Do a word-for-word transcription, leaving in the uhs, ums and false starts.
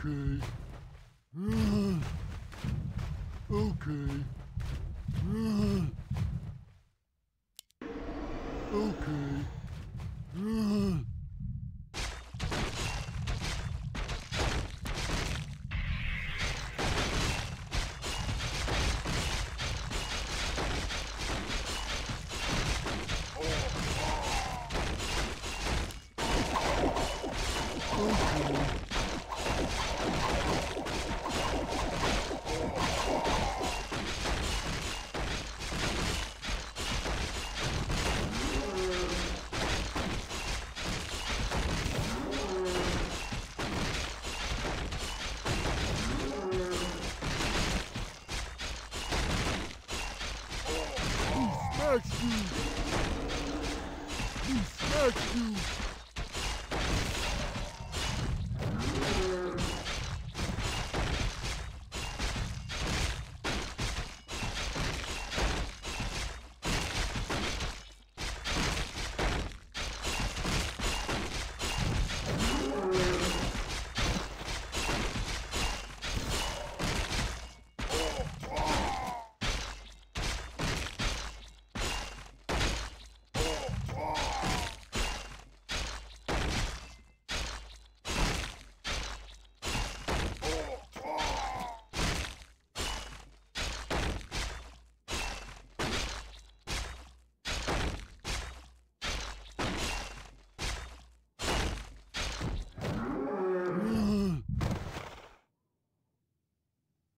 Okay. Okay. Okay. Okay.